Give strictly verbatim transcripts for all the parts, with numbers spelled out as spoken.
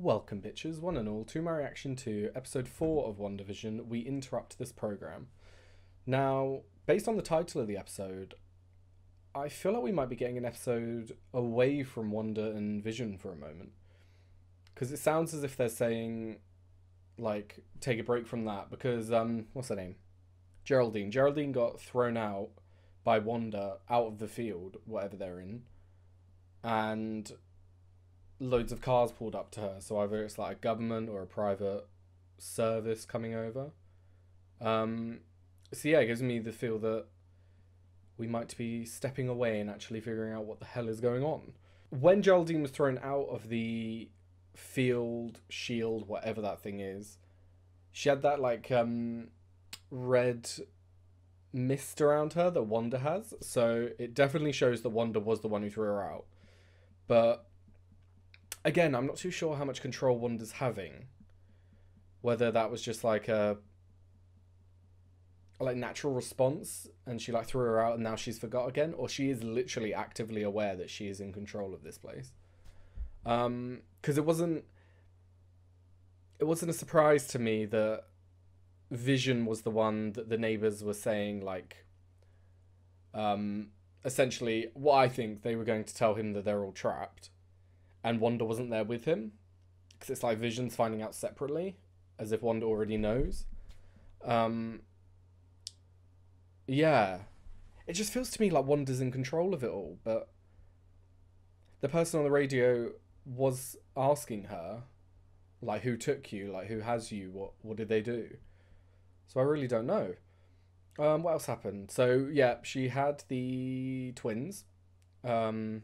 Welcome bitches, one and all, to my reaction to episode four of WandaVision, We Interrupt This Program. Now, based on the title of the episode, I feel like we might be getting an episode away from Wanda and Vision for a moment. Because it sounds as if they're saying, like, take a break from that, because, um, what's her name? Geraldine. Geraldine got thrown out by Wanda out of the field, whatever they're in, and loads of cars pulled up to her, so either it's like a government or a private service coming over. Um, so yeah, it gives me the feel that we might be stepping away and actually figuring out what the hell is going on. When Geraldine was thrown out of the field, shield, whatever that thing is, she had that like um, red mist around her that Wanda has, so it definitely shows that Wanda was the one who threw her out. But again, I'm not too sure how much control Wanda's having. Whether that was just like a like natural response and she like threw her out and now she's forgot again, or she is literally actively aware that she is in control of this place. Um, because it wasn't it wasn't a surprise to me that Vision was the one that the neighbors were saying, like, um, essentially what I think they were going to tell him that they're all trapped. And Wanda wasn't there with him, because it's like Vision's finding out separately, as if Wanda already knows. Um, yeah. It just feels to me like Wanda's in control of it all, but the person on the radio was asking her, like, who took you? Like, who has you? What, what did they do? So I really don't know. Um, what else happened? So, yeah, she had the twins. Um...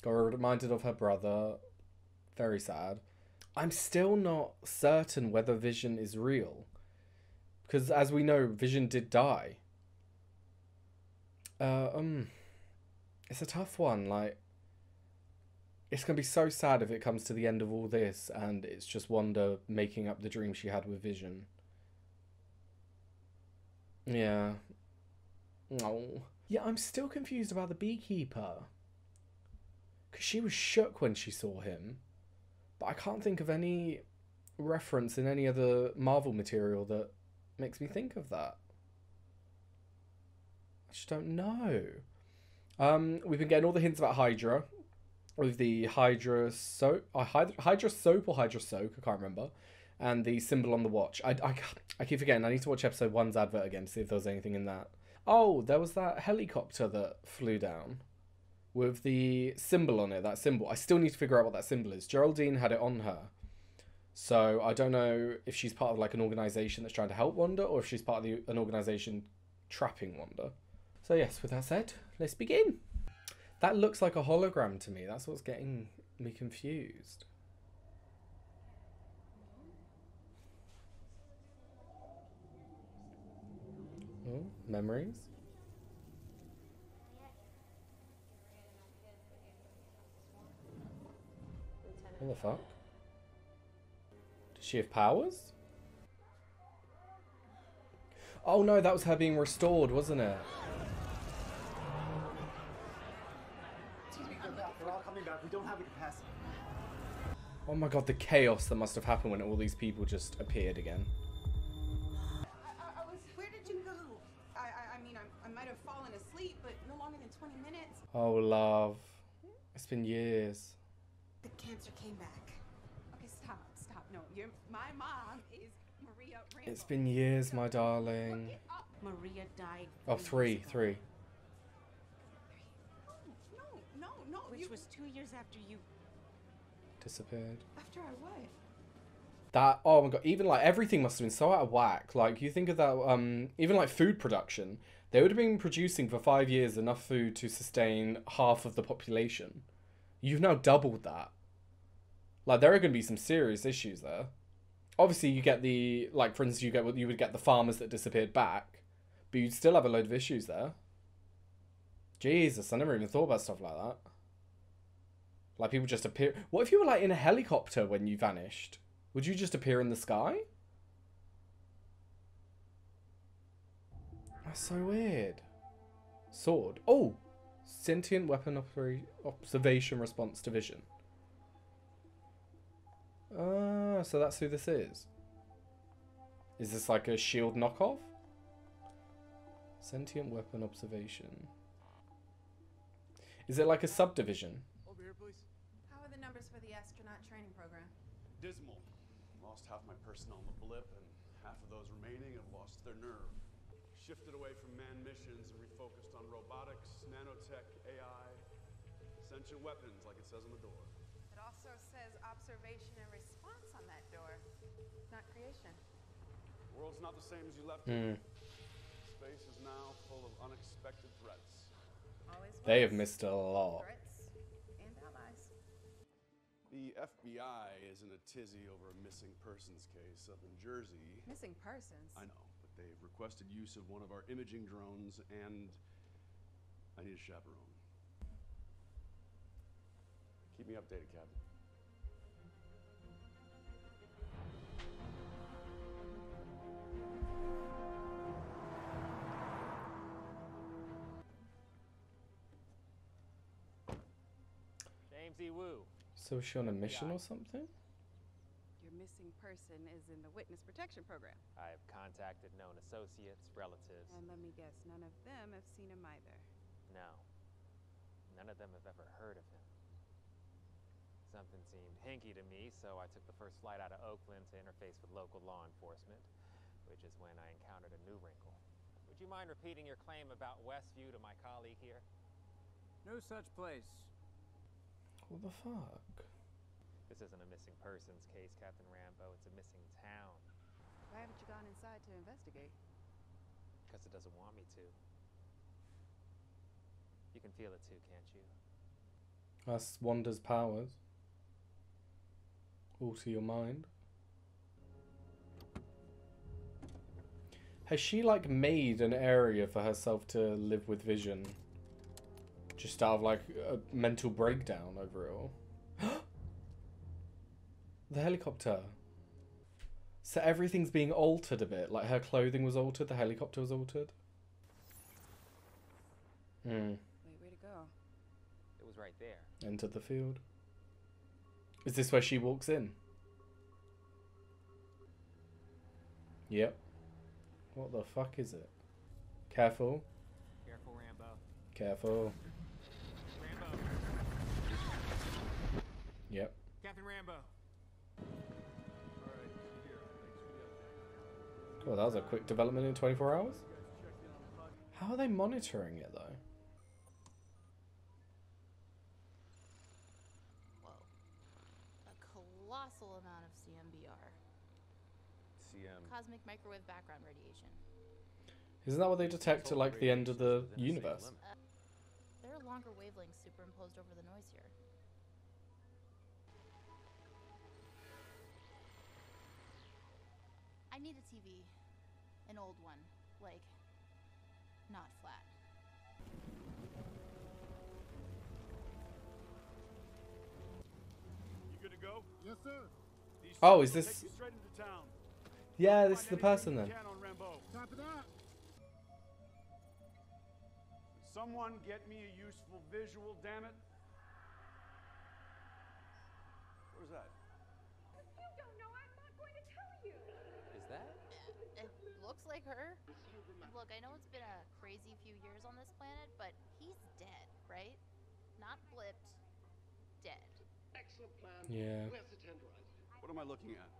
Got reminded of her brother. Very sad. I'm still not certain whether Vision is real. Because as we know, Vision did die. Uh, um, it's a tough one. Like, it's going to be so sad if it comes to the end of all this and it's just Wanda making up the dream she had with Vision. Yeah. Oh. Yeah, I'm still confused about the beekeeper. Because she was shook when she saw him. But I can't think of any reference in any other Marvel material that makes me think of that. I just don't know. Um, we've been getting all the hints about Hydra. With the Hydra soap. Uh, Hydra soap or Hydra soak, I can't remember. And the symbol on the watch. I, I, I keep forgetting. I need to watch episode one's advert again to see if there was anything in that. Oh, there was that helicopter that flew down. With the symbol on it, that symbol. I still need to figure out what that symbol is. Geraldine had it on her. So I don't know if she's part of like an organisation that's trying to help Wanda, or if she's part of the, an organisation trapping Wanda. So yes, with that said, let's begin. That looks like a hologram to me. That's what's getting me confused. Oh, memories. What the fuck? Does she have powers? Oh no, that was her being restored, wasn't it? Excuse me, they're all coming back. We don't have the capacity. Oh my god, the chaos that must have happened when all these people just appeared again. I, I, I was, where did you go? I, I, I mean, I, I might have fallen asleep, but no longer than twenty minutes. Oh love, it's been years. The cancer came back. Okay, stop, stop. No, you're, my mom is Maria Rambeau. It's been years, my darling. Maria died. Oh, three, three. No, no, no, no. Which you... was two years after you disappeared. After I what? That, oh my god, even like everything must have been so out of whack. Like, you think of that, um, even like food production. They would have been producing for five years enough food to sustain half of the population. You've now doubled that. Like, there are going to be some serious issues there. Obviously, you get the... Like, for instance, you get you would get the farmers that disappeared back. But you'd still have a load of issues there. Jesus, I never even thought about stuff like that. Like, people just appear... What if you were, like, in a helicopter when you vanished? Would you just appear in the sky? That's so weird. Sword. Oh! Sentient Weapon Observation Response Division. Oh, so that's who this is. Is this like a shield knockoff? Sentient Weapon Observation. Is it like a subdivision? Over here, please. How are the numbers for the astronaut training program? Dismal. Lost half my personnel on the blip, and half of those remaining have lost their nerve. Shifted away from manned missions and refocused on robotics, nanotech, A I, sentient weapons, like it says on the door. It also says observation and response on that door, not creation. The world's not the same as you left it. Mm. Space is now full of unexpected threats. Always they have missed a lot. Threats and allies. The F B I is in a tizzy over a missing persons case up in Jersey. Missing persons? I know, but they've requested use of one of our imaging drones, and I need a chaperone. Keep me updated, Captain. Jamesy Wu. So is she on a mission or something? Your missing person is in the witness protection program. I have contacted known associates, relatives. And let me guess, none of them have seen him either. No. None of them have ever heard of him. Something seemed hinky to me, so I took the first flight out of Oakland to interface with local law enforcement, which is when I encountered a new wrinkle. Would you mind repeating your claim about Westview to my colleague here? No such place. What the fuck? This isn't a missing persons case, Captain Rambeau. It's a missing town. Why haven't you gone inside to investigate? Because it doesn't want me to. You can feel it too, can't you? That's Wanda's powers. Alter your mind. Has she like made an area for herself to live with Vision? Just out of like a mental breakdown over it all. The helicopter. So everything's being altered a bit. Like her clothing was altered, the helicopter was altered. Hmm. Wait, where'd it go? It was right there. Entered the field. Is this where she walks in? Yep. What the fuck is it? Careful. Careful, Rambeau. Careful. Rambeau. Yep. Captain Rambeau. Well, that was a quick development in twenty-four hours. How are they monitoring it though? Colossal amount of C M B R. C M. Cosmic microwave background radiation. Isn't that what they detect at like the end of the universe? Uh, there are longer wavelengths superimposed over the noise here. I need a T V. An old one. Like, not flat. Go? Yes, sir. Oh, is this? Yeah, this is the person then. Someone get me a useful visual, damn it. What is that? You don't know, I'm not going to tell you. Is that? It looks like her. Look, I know it's been a crazy few years on this planet, but he's dead, right? Not blipped, dead. Yeah. What am I looking at?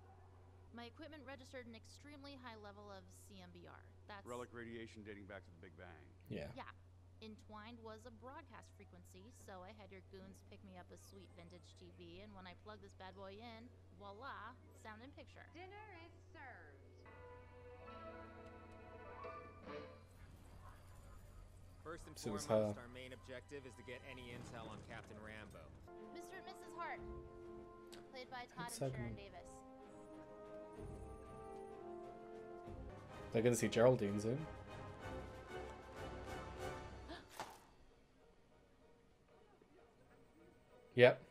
My equipment registered an extremely high level of C M B R. That's relic radiation dating back to the Big Bang. Yeah. Yeah. Entwined was a broadcast frequency, so I had your goons pick me up a sweet vintage T V, and when I plug this bad boy in, voila, sound and picture. Dinner is served. First and foremost, our main objective is to get any intel on Captain Rambeau. Mister and Missus Hart, played by Todd and Sharon Davis. They're gonna see Geraldine soon. Yep.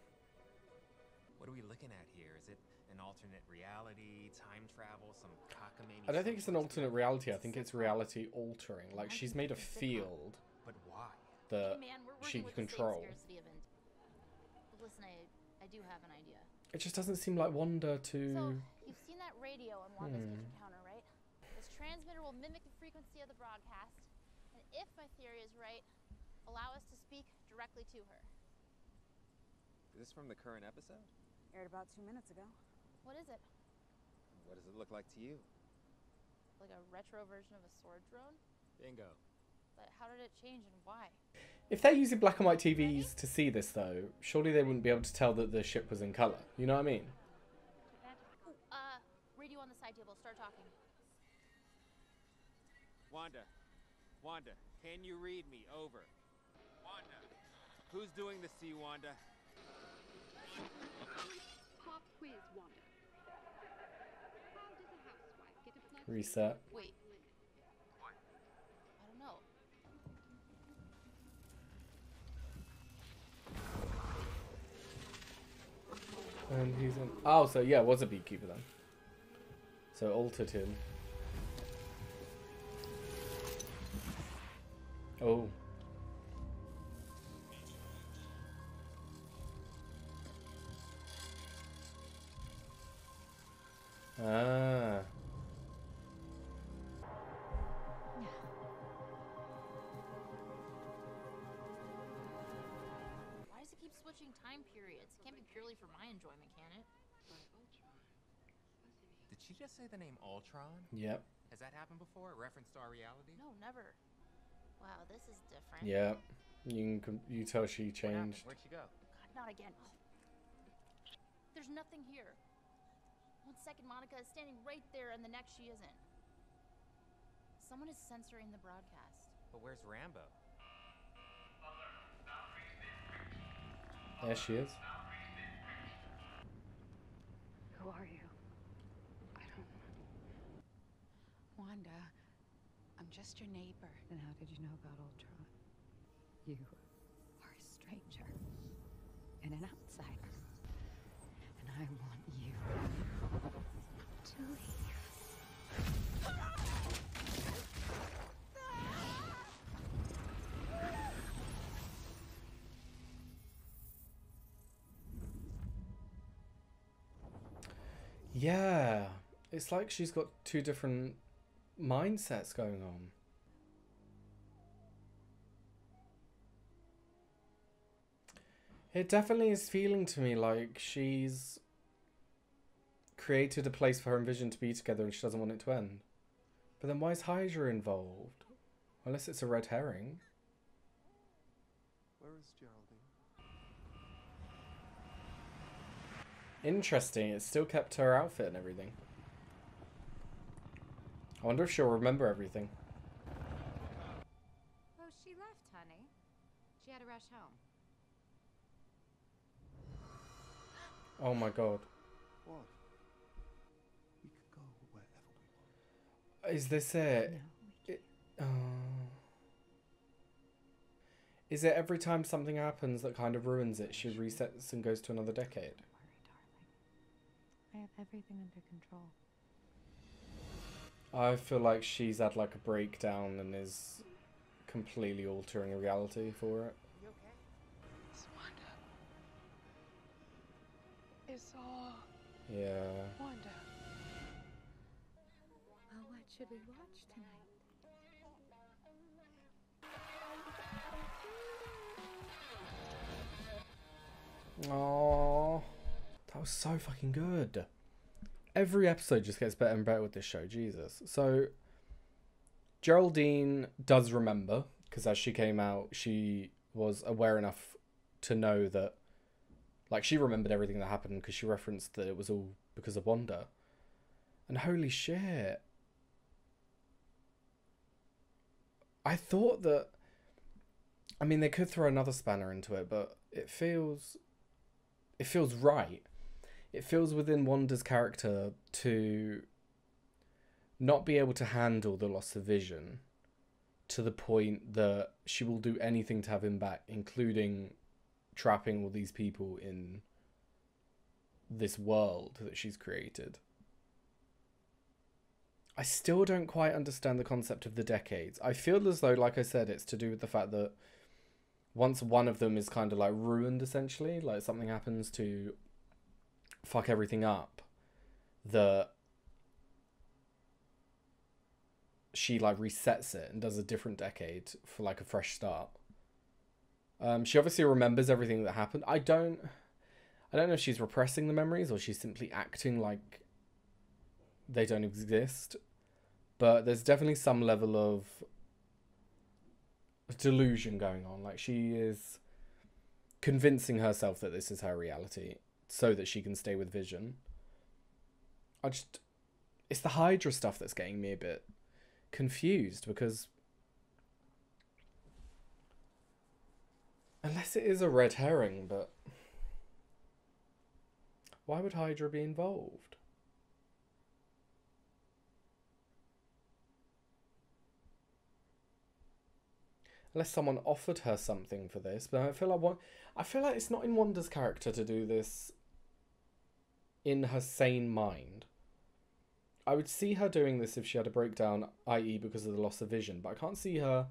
What are we looking at here? Is it an alternate reality, time travel, some cockamamie? I don't think it's an alternate reality. I think it's reality altering. Like she's made a field that she can control. Listen, I, I do have an idea. It just doesn't seem like Wanda to... So, you've seen that radio on Wanda's hmm. kitchen counter, right? This transmitter will mimic the frequency of the broadcast, and if my theory is right, allow us to speak directly to her. Is this from the current episode? Aired about two minutes ago. What is it? What does it look like to you? Like a retro version of a sword drone? Bingo. But how did it change and why? If they're using black and white T Vs Ready? to see this, though, surely they wouldn't be able to tell that the ship was in colour. You know what I mean? Uh, radio on the side table. Start talking. Wanda. Wanda, can you read me? Over. Wanda. Who's doing the sea, Wanda? Pop quiz, Wanda. How does a housewife get a plug? Reset. Wait. What? I don't know. And he's in. Oh, so yeah, it was a beekeeper then. So altered him. Oh. Ah. Why does it keep switching time periods? It can't be purely for my enjoyment, can it? Did she just say the name Ultron? Yep. Has that happened before? A reference to our reality? No, never. Wow, this is different. Yeah, you can you tell she changed. Where'd she go? God, not again. There's nothing here. One second Monica is standing right there, and the next she isn't. Someone is censoring the broadcast. But where's Rambeau? There she is. Who are you? I don't know. Wanda. I'm just your neighbor. And how did you know about Ultron? You are a stranger and an outsider. And I want you to leave. Yeah. It's like she's got two different mindsets going on. It definitely is feeling to me like she's created a place for her and Vision to be together and she doesn't want it to end. But then why is Hydra involved? Unless it's a red herring. Where is Geraldine? Interesting, it still kept her outfit and everything. I wonder if she'll remember everything. Oh, she left, honey. She had to rush home. Oh my god. What? We could go wherever we want. Is this it? No, we can't. It uh... Is it every time something happens that kind of ruins it, she resets and goes to another decade? Don't worry, darling. I have everything under control. I feel like she's had like a breakdown and is completely altering reality for it. You okay? It's Wanda. It's all. Yeah. Wanda. Well, what should we watch tonight? Oh, that was so fucking good. Every episode just gets better and better with this show, Jesus. So, Geraldine does remember, because as she came out, she was aware enough to know that, like, she remembered everything that happened, because she referenced that it was all because of Wanda. And holy shit. I thought that, I mean, they could throw another spanner into it, but it feels, it feels right. It feels within Wanda's character to not be able to handle the loss of Vision to the point that she will do anything to have him back, including trapping all these people in this world that she's created. I still don't quite understand the concept of the decades. I feel as though, like I said, it's to do with the fact that once one of them is kind of like ruined, essentially, like something happens to fuck everything up, that she like resets it and does a different decade for like a fresh start. Um, she obviously remembers everything that happened. I don't, I don't know if she's repressing the memories or she's simply acting like they don't exist. But there's definitely some level of delusion going on. Like, she is convincing herself that this is her reality so that she can stay with Vision. I just, it's the Hydra stuff that's getting me a bit confused, because unless it is a red herring, but why would Hydra be involved? Unless someone offered her something for this, but I feel like what I feel like it's not in Wanda's character to do this in her sane mind. I would see her doing this if she had a breakdown, that is because of the loss of Vision, but I can't see her,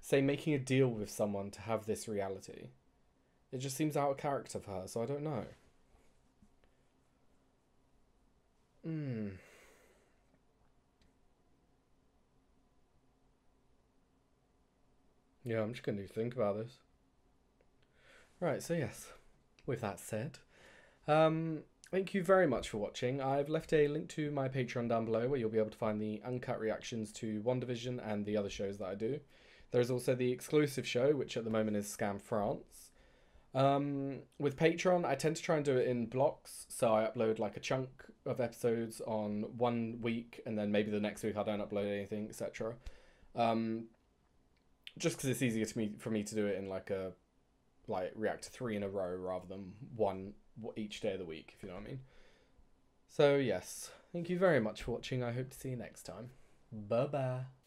say, making a deal with someone to have this reality. It just seems out of character for her, so I don't know. Hmm. Yeah, I'm just going to think about this. Right, so yes, with that said, um... thank you very much for watching. I've left a link to my Patreon down below where you'll be able to find the uncut reactions to WandaVision and the other shows that I do. There's also the exclusive show, which at the moment is Scam France. Um, with Patreon, I tend to try and do it in blocks. So I upload like a chunk of episodes on one week, and then maybe the next week I don't upload anything, et cetera. Um, just because it's easier to me, for me to do it in like a like react to three in a row rather than one each day of the week, if you know what I mean. So yes, thank you very much for watching. I hope to see you next time. Bye bye.